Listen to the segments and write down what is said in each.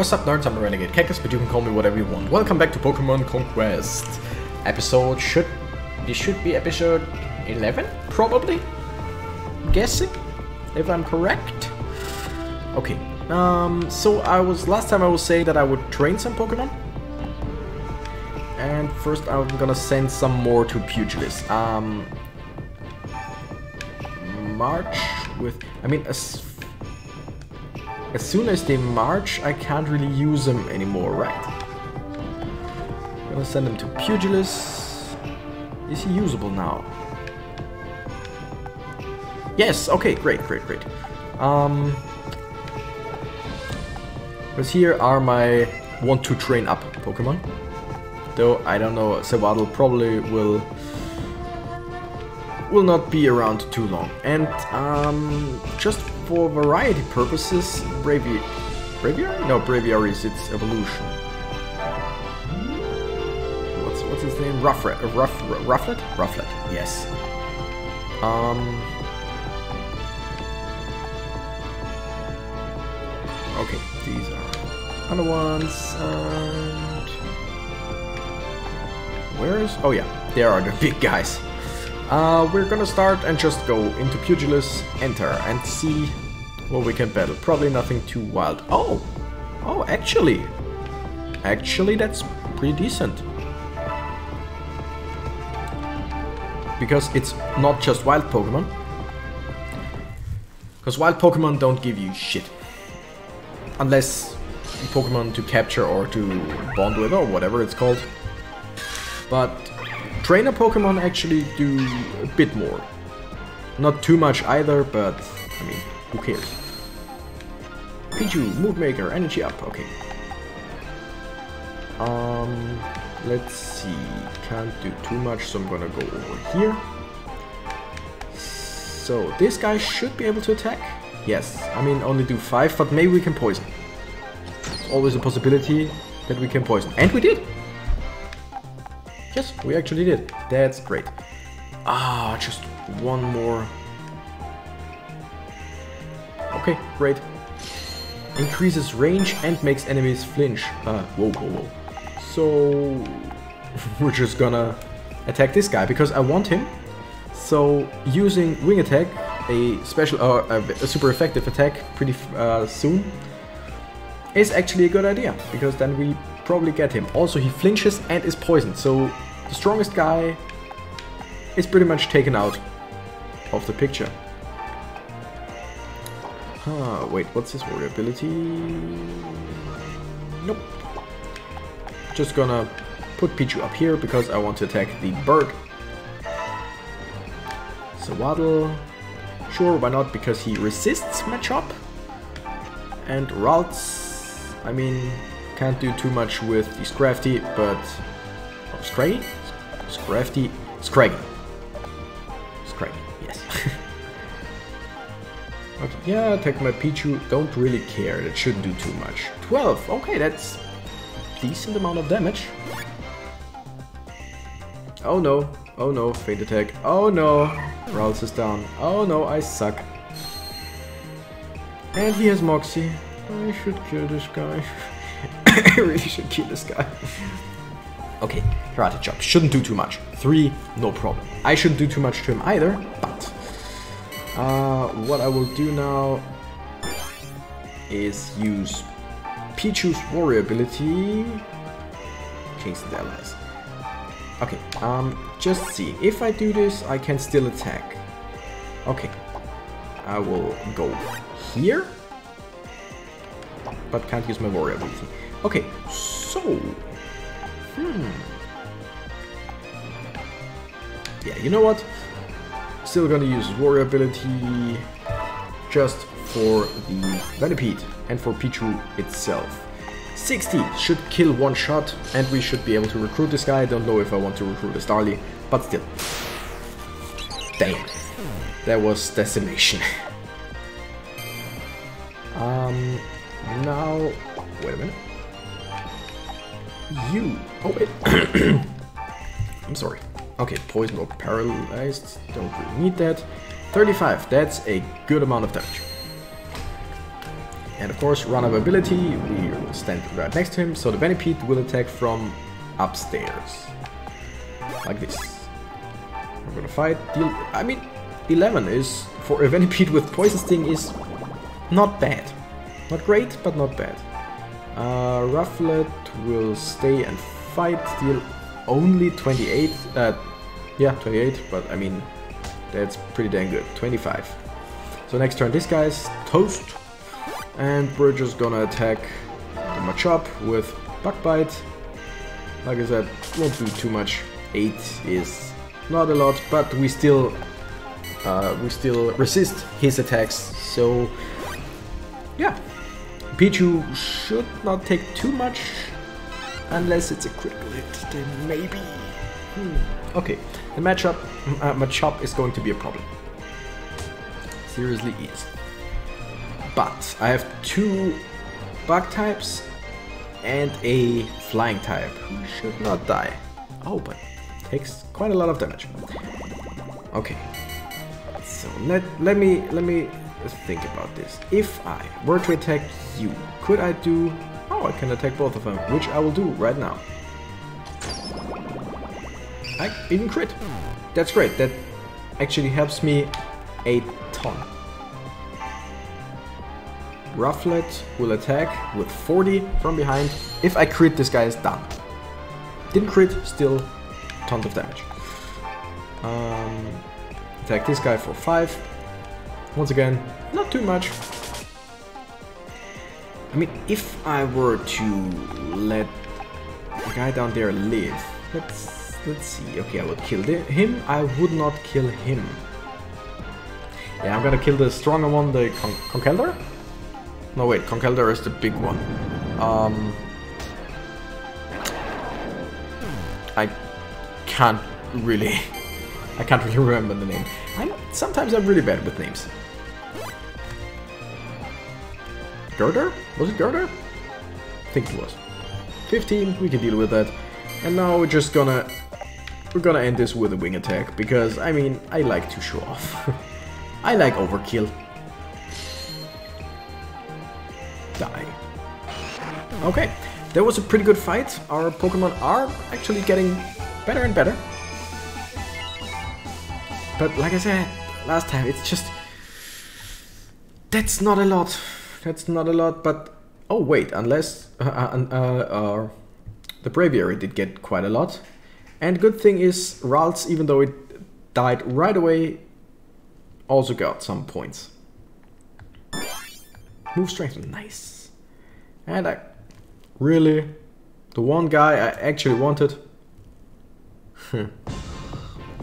What's up, nerds? I'm the Renegade Cactus, but you can call me whatever you want. Welcome back to Pokémon Conquest. This should be episode 11, probably. I'm guessing, if I'm correct. Okay. So last time I was saying that I would train some Pokémon, and first I'm gonna send some more to Pugilis. March with. I mean, as soon as they march, I can't really use them anymore, right? I'm gonna send them to Pugilis. Is he usable now? Yes, okay, great. Because here are my want to train up Pokemon. Though, I don't know, Sevaddle probably will not be around too long. And, just for variety purposes, Braviary? No, Braviary is its evolution. What's his name? Rufflet? Yes. Okay, these are other ones, and where is? Oh yeah, there are the big guys. We're gonna start and just go into Pugilis, enter, and see what we can battle. Probably nothing too wild. Oh, actually that's pretty decent. Because it's not just wild Pokemon. Because wild Pokemon don't give you shit. Unless Pokemon to capture or to bond with or whatever it's called. But trainer Pokemon actually do a bit more. Not too much either, but I mean, who cares? Pichu, Mood Maker, energy up, okay. Let's see, can't do too much, so I'm gonna go over here. So, this guy should be able to attack. Yes, I mean only do 5, but maybe we can poison. It's always a possibility that we can poison. And we did! Yes, we actually did. That's great. Just one more. Okay, great. Increases range and makes enemies flinch. Whoa. So, we're just gonna attack this guy because I want him. So, using wing attack, a special, a super effective attack pretty soon, is actually a good idea because then we probably get him. Also, he flinches and is poisoned, so the strongest guy is pretty much taken out of the picture. Wait, what's his warrior ability? Nope. Just gonna put Pichu up here because I want to attack the bird. Sevaddle. Sure, why not, because he resists Machop. And Ralts, I mean, can't do too much with the Scrafty, but oh, Scraggy? Scrafty? Scraggy. Scraggy, yes. Okay, yeah, attack my Pichu. Don't really care. That shouldn't do too much. 12. Okay, that's a decent amount of damage. Oh no. Oh no. Faint attack. Oh no. Ralts is down. Oh no, I suck. And he has Moxie. I should kill this guy. I really should kill this guy. Okay, karate chop. Shouldn't do too much. 3, no problem. I shouldn't do too much to him either, but what I will do now is use Pichu's warrior ability. Chase the allies. Okay, just see. If I do this, I can still attack. Okay. I will go here. But can't use my warrior ability. Okay, so... Yeah, you know what? Still gonna use warrior ability just for the Venipede and for Pichu itself. 60 should kill one shot, and we should be able to recruit this guy. I don't know if I want to recruit a Starly, but still. Damn. That was decimation. Now... Wait a minute. You! Oh wait! I'm sorry. Okay, poisoned or paralyzed. Don't really need that. 35, that's a good amount of damage. And of course, run of ability, we will stand right next to him, so the Venipede will attack from upstairs. Like this. We're gonna fight. I mean, 11 is, for a Venipede with Poison Sting, is not bad. Not great, but not bad. Rufflet will stay and fight, deal only 28. Yeah, 28, but I mean, that's pretty dang good. 25. So next turn, this guy's toast. And we're just gonna attack the Machop with Bug Bite. Like I said, won't do too much. 8 is not a lot, but we still resist his attacks. So yeah, Pichu should not take too much, unless it's a critical hit. Then maybe. Okay, the Machop is going to be a problem. Seriously, is. But I have 2 bug types and a flying type who should not die. Oh, but it takes quite a lot of damage. Okay. So let me think about this. If I were to attack you, could I do? Oh, I can attack both of them, which I will do right now. I even crit. That's great. That actually helps me a ton. Rufflet will attack with 40 from behind. If I crit, this guy is done. Didn't crit, still tons of damage. Attack this guy for 5. Once again, not too much. I mean, if I were to let the guy down there live, let's see. Okay, I would kill him. I would not kill him. Yeah, I'm gonna kill the stronger one, the Conkeldurr. No wait, Conkeldurr is the big one. I can't really remember the name. Sometimes I'm really bad with names. Girder? Was it Girder? I think it was. 15, we can deal with that. And now we're gonna end this with a wing attack, because I mean, I like to show off. I like overkill. Die. Okay, that was a pretty good fight. Our Pokemon are actually getting better and better. But like I said last time, it's just... that's not a lot. That's not a lot, but... oh wait, unless... the Braviary did get quite a lot. And good thing is, Ralts, even though it died right away, also got some points. Move strength, nice. And I really, the one guy I actually wanted.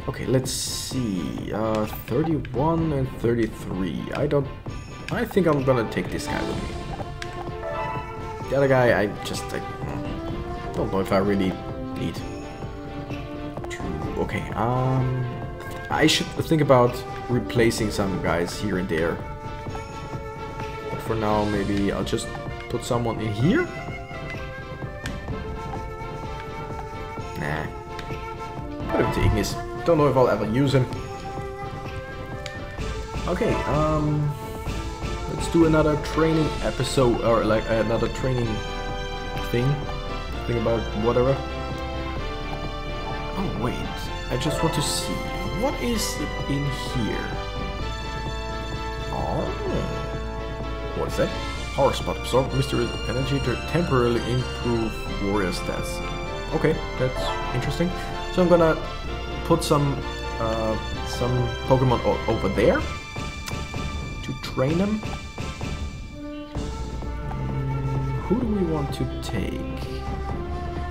Okay, let's see. 31 and 33. I think I'm gonna take this guy with me. The other guy, I don't know if I really need to. Okay, I should think about replacing some guys here and there. For now, maybe I'll just put someone in here. Nah. Put him to Ignis. Don't know if I'll ever use him. Okay, let's do another training episode, or like another training thing. Think about whatever. Oh wait, I just want to see. What is it in here? Oh. What is that? Power spot. Absorb mysterious energy to temporarily improve warrior stats. Okay, that's interesting. So I'm gonna put some Pokemon over there to train them. Who do we want to take?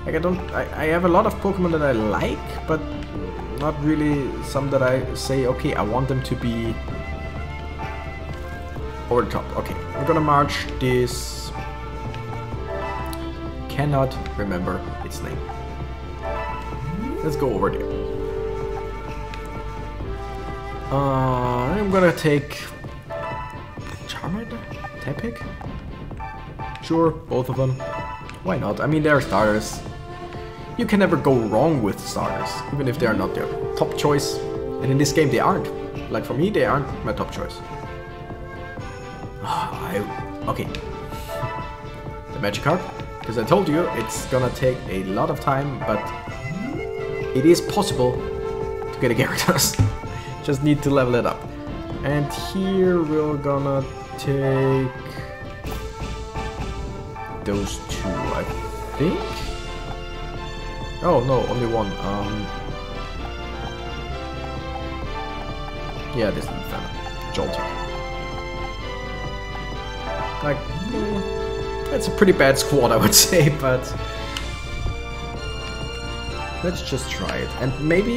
Like I have a lot of Pokemon that I like, but not really some that I say, okay, I want them to be over the top. Okay, I'm gonna march this. Cannot remember its name. Let's go over there. I'm gonna take Charmander, Tepig. Sure, both of them. Why not? I mean, they're starters. You can never go wrong with starters, even if they are not their top choice. And in this game, they aren't. Like for me, they aren't my top choice. Okay, Magikarp, because I told you it's gonna take a lot of time, but it is possible to get a Gyarados. Just need to level it up. And here we're gonna take those two, I think. Oh no, only one. Yeah, this didn't matter. Jolteon. Like, that's a pretty bad squad, I would say, but let's just try it. And maybe,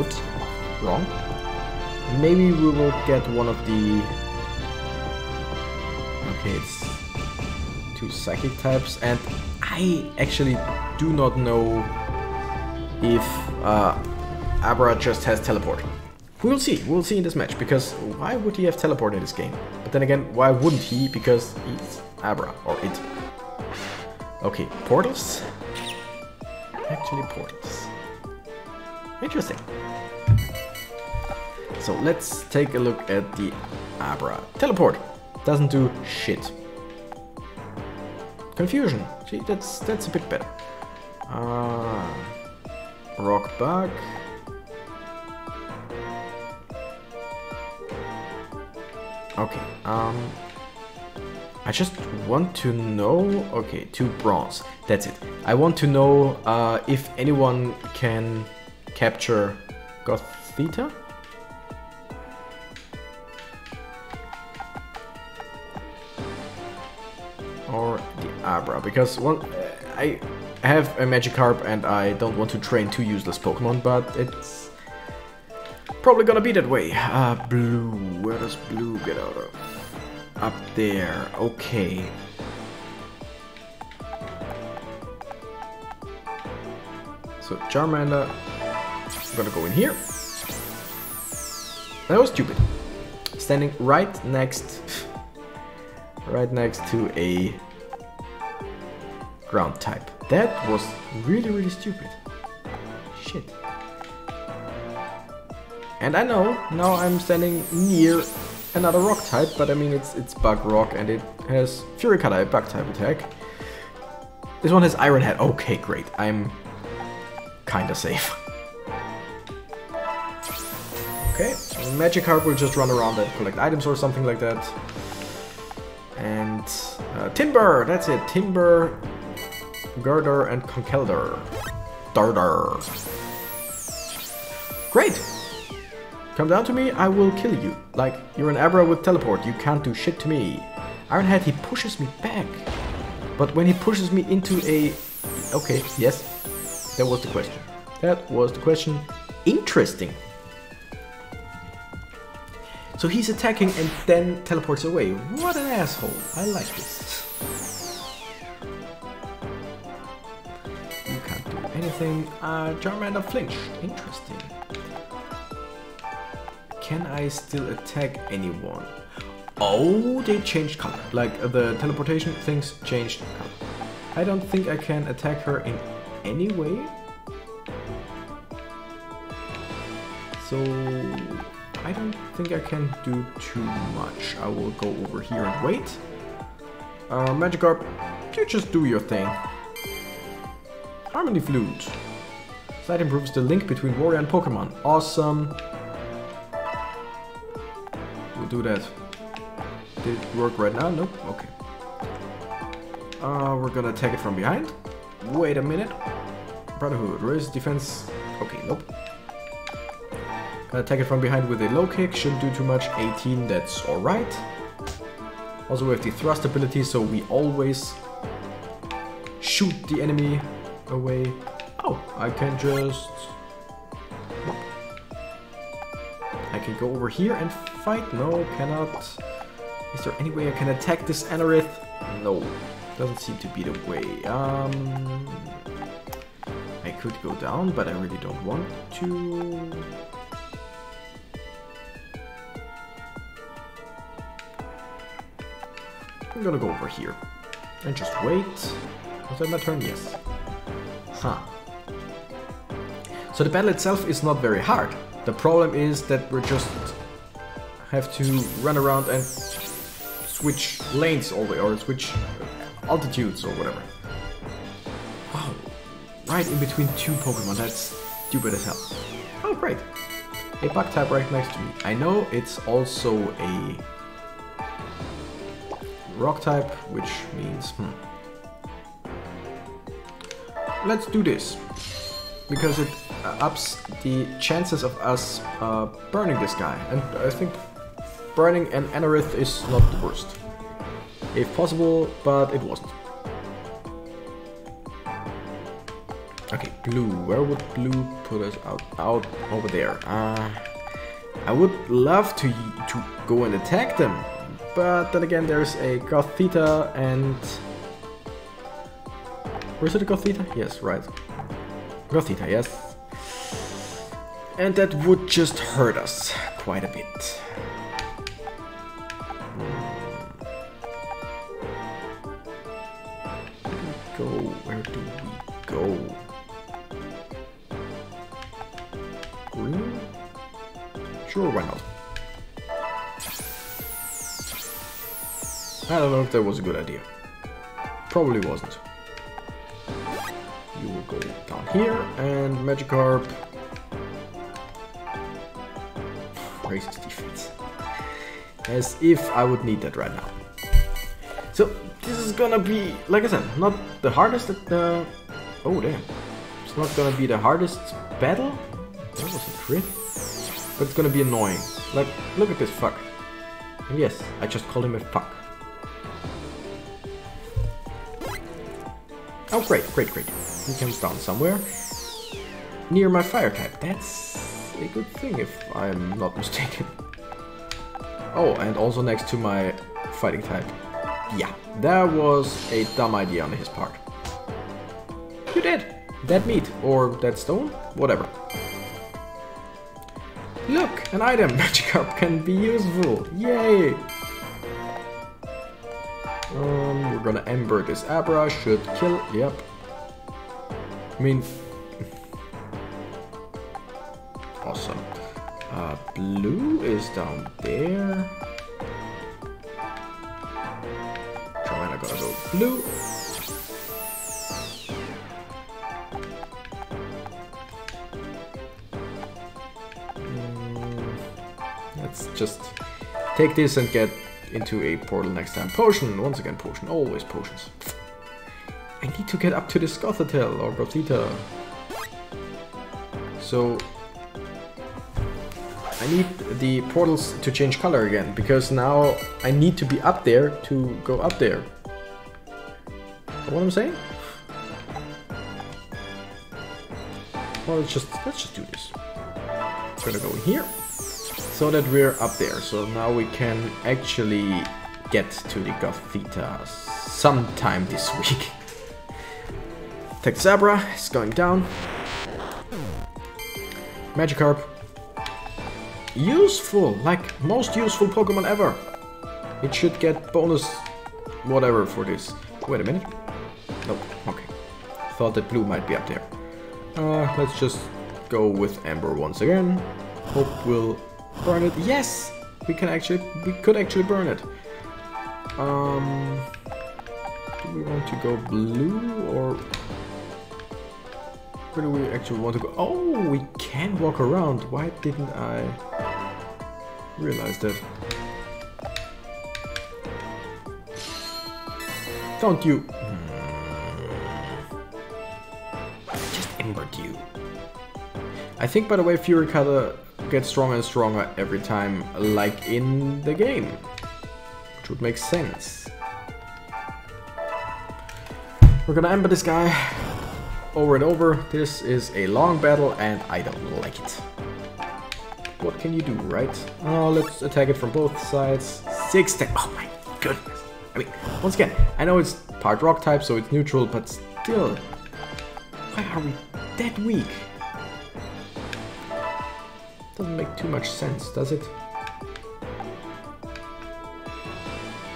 oops, wrong. Maybe we will get one of the, okay, it's two psychic types, and I actually do not know if Abra just has teleport. We'll see in this match, because why would he have teleport in this game? But then again, why wouldn't he? Because it's Abra, or it. Okay, portals? Actually portals. Interesting. So let's take a look at the Abra. Teleport! Doesn't do shit. Confusion. Gee, that's a bit better. Rock bug. Okay, I just want to know, okay, 2 bronze, that's it. I want to know if anyone can capture Gothita? Or the Abra, because well, I have a Magikarp and I don't want to train 2 useless Pokemon, but it's probably gonna be that way. Blue, where does blue get out of? Up there, okay. So Charmander, I'm gonna go in here. That was stupid. Standing right next to a ground type. That was really, really stupid. Shit. And I know, now I'm standing near another rock type, but I mean it's bug rock and it has Fury Cutter, a bug type attack. This one has Iron Head. Okay, great. I'm kinda safe. Okay, Magikarp will just run around and collect items or something like that. And Timber, that's it. Timber, Gardevoir, and Conkeldurr. Darder. Great! Come down to me, I will kill you. Like, you're an Abra with teleport, you can't do shit to me. Ironhead, he pushes me back. But when he pushes me into a... Okay, yes. That was the question. That was the question. Interesting. So he's attacking and then teleports away. What an asshole. I like this. You can't do anything. Charmander flinch. Interesting. Can I still attack anyone? Oh, they changed color. Like, the teleportation things changed color. I don't think I can attack her in any way. So, I don't think I can do too much. I will go over here and wait. Magikarp, you just do your thing. Harmony flute. That improves the link between warrior and Pokemon. Awesome. Do that. Did it work right now? Nope. Okay. We're gonna attack it from behind. Wait a minute. Brotherhood, raise defense. Okay, nope. Gonna attack it from behind with a low kick. Shouldn't do too much. 18, that's alright. Also, we have the thrust ability, so we always shoot the enemy away. Oh, I can just... I can go over here and fight? No, cannot. Is there any way I can attack this Anorith? No, doesn't seem to be the way. I could go down, but I really don't want to. I'm gonna go over here and just wait. Was that my turn? Yes. Huh. So the battle itself is not very hard. The problem is that we're just have to run around and switch lanes all the way, or switch altitudes or whatever. Wow, right in between two Pokemon, that's stupid as hell. Oh, great. A bug type right next to me. I know it's also a rock type, which means... Let's do this, because it ups the chances of us burning this guy, and I think burning an Anorith is not the worst. If possible, but it wasn't. Okay, blue. Where would blue put us out? Out over there. I would love to go and attack them, but then again, there's a Gothita and... Was it a Gothita? Yes, right. Gothita, yes. And that would just hurt us quite a bit. Where do we go? Green? Sure, why not? I don't know if that was a good idea. Probably wasn't. You will go down here, and Magikarp... Raises defense. As if I would need that right now. So, this is gonna be, like I said, not the hardest at the... Oh, damn. It's not gonna be the hardest battle. That was a crit. But it's gonna be annoying. Like, look at this fuck. And yes, I just called him a fuck. Oh, great, great, great. He comes down somewhere. Near my fire type. That's a good thing, if I'm not mistaken. Oh, and also next to my fighting type. Yeah, that was a dumb idea on his part. You did! That meat, or that stone, whatever. Look, an item! Magikarp can be useful! Yay! We're gonna Ember this Abra, should kill, yep. I mean... Awesome. Blue is down there. I gotta go blue. Let's just take this and get into a portal next time. Potion, once again potion, always potions. I need to get up to this Gothitelle or Gothita. So I need the portals to change color again, because now I need to be up there to go up there. What I'm saying? Well, let's just do this. We're gonna go in here, so that we're up there. So now we can actually get to the Gothita sometime this week. Texabra is going down. Magikarp, useful, like most useful Pokemon ever. It should get bonus, whatever for this. Wait a minute. Nope, okay. Thought that blue might be up there. Let's just go with Ember once again. Hope we'll burn it. Yes! We could actually burn it. Do we want to go blue or... Where do we actually want to go? Oh, we can walk around. Why didn't I realize that? Don't you? I just Embered you. I think, by the way, Fury Cutter gets stronger and stronger every time, like in the game. Which would make sense. We're gonna Ember this guy over and over. This is a long battle and I don't like it. What can you do, right? Oh, let's attack it from both sides. 6 attacks. Oh my goodness. I mean, once again, I know it's part rock type, so it's neutral, but still, why are we that weak? Doesn't make too much sense, does it?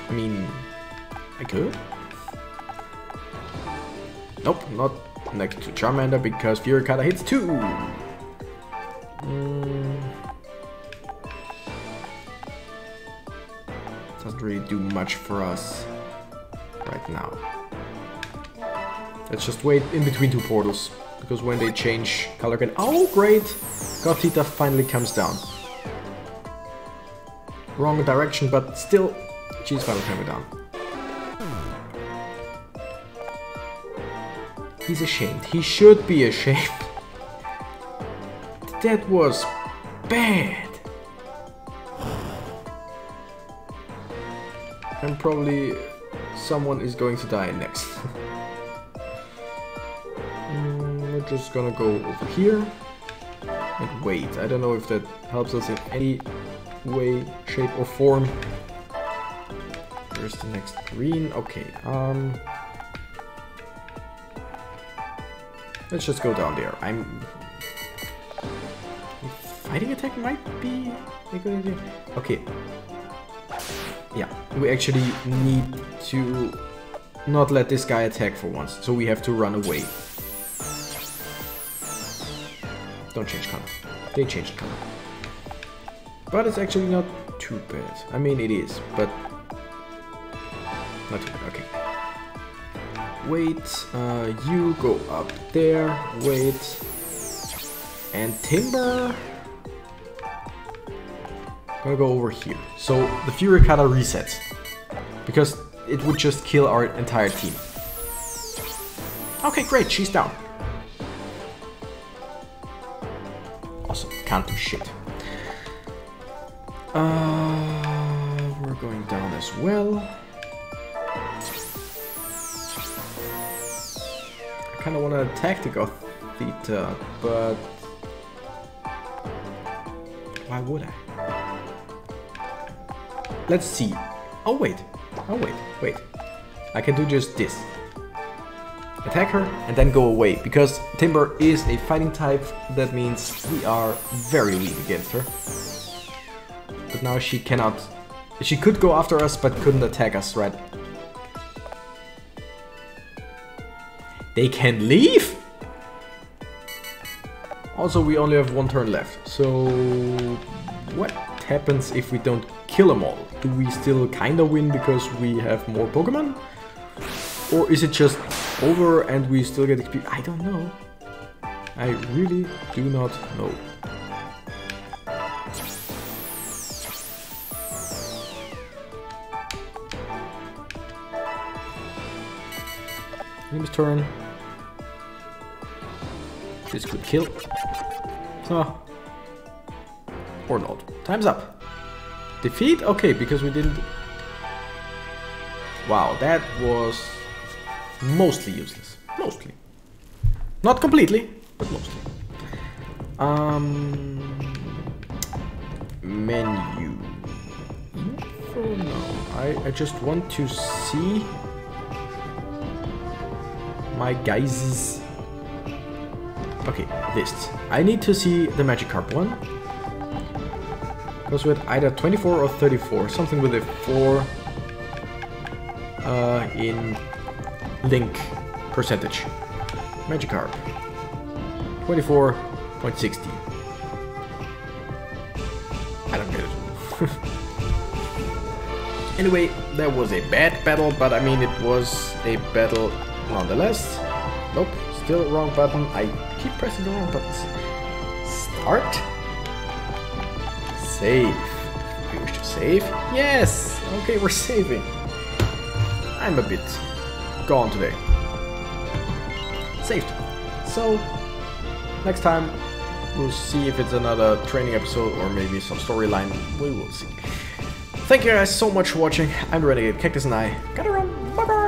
I mean, I could? Nope, not next to Charmander, because Fury Cutter hits 2! Doesn't really do much for us right now. Let's just wait in between two portals, because when they change color again... Oh, great! Gothita finally comes down. Wrong direction, but still, she's finally coming down. He's ashamed. He should be ashamed. That was bad. And probably someone is going to die next. We're just gonna go over here and wait. I don't know if that helps us in any way, shape or form. Where's the next green? Okay, let's just go down there. I'm... Fighting attack might be a good idea. Okay. Yeah, we actually need to not let this guy attack for once, so we have to run away. Don't change color. They changed color. But it's actually not too bad. I mean, it is, but not too bad. Okay. Wait, you go up there, wait. And Timber... gonna go over here. So the Fury Cutter resets, because it would just kill our entire team. Okay, great, she's down. Awesome, can't do shit. We're going down as well. I kinda wanna attack the Gothita, but... why would I? Let's see. Oh wait, wait. I can do just this. Attack her and then go away, because Timber is a fighting type. That means we are very weak against her. But now she cannot... she could go after us, but couldn't attack us, right? They can leave? Also, we only have one turn left, so... what happens if we don't kill them all? Do we still kinda win because we have more Pokemon? Or is it just over and we still get XP? I don't know. I really do not know. Name's turn. This could kill. Huh. Or not. Time's up. Defeat? Okay, because we didn't... wow, that was mostly useless. Mostly. Not completely, but mostly. Menu. Info? No. I just want to see my guys. Okay, lists. I need to see the Magikarp one. Because with either 24 or 34, something with a 4 in link percentage. Magikarp 24.60. I don't get it. Anyway, that was a bad battle, but I mean it was a battle nonetheless. Nope, still wrong button. I keep pressing the wrong buttons. Start. Save. We wish to save. Yes! Okay, we're saving. I'm a bit gone today. Saved. So, next time we'll see if it's another training episode or maybe some storyline. We will see. Thank you guys so much for watching. I'm Renegade Cactus and I gotta run. Bye bye!